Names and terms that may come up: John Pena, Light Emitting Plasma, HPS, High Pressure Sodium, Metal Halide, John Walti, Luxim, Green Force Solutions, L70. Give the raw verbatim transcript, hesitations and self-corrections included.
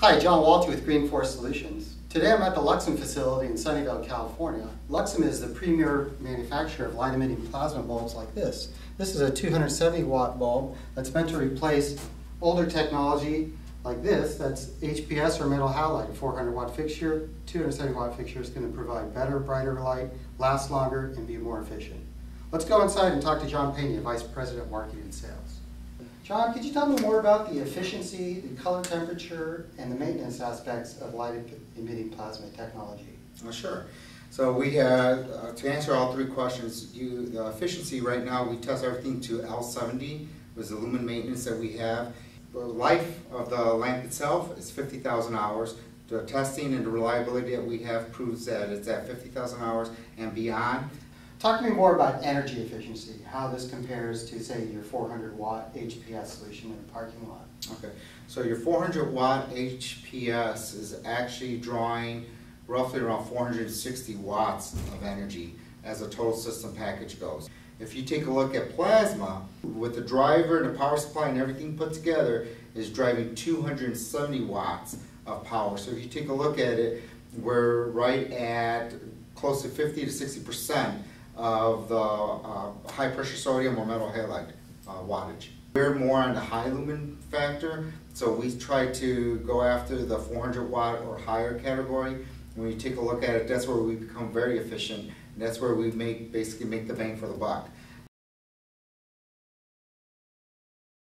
Hi, John Walti with Green Force Solutions. Today I'm at the Luxim facility in Sunnyvale, California. Luxim is the premier manufacturer of light emitting plasma bulbs like this. This is a two hundred seventy watt bulb that's meant to replace older technology like this, that's H P S or Metal Halide, a four hundred watt fixture. two hundred seventy watt fixture is going to provide better, brighter light, last longer, and be more efficient. Let's go inside and talk to John Pena, Vice President of Marketing and Sales. John, could you tell me more about the efficiency, the color temperature, and the maintenance aspects of light-emitting plasma technology? Oh, sure. So we had, uh, to answer all three questions, you, the efficiency right now, we test everything to L seventy, was the lumen maintenance that we have. The life of the lamp itself is fifty thousand hours. The testing and the reliability that we have proves that it's at fifty thousand hours and beyond. Talk to me more about energy efficiency, how this compares to, say, your four hundred watt H P S solution in a parking lot. Okay, so your four hundred watt H P S is actually drawing roughly around four hundred sixty watts of energy as a total system package goes. If you take a look at plasma, with the driver and the power supply and everything put together, is driving two hundred seventy watts of power. So if you take a look at it, we're right at close to fifty to sixty percent of the uh, high pressure sodium or metal halide uh, wattage. We're more on the high lumen factor, so we try to go after the four hundred watt or higher category. When you take a look at it, that's where we become very efficient. And that's where we make basically make the bang for the buck.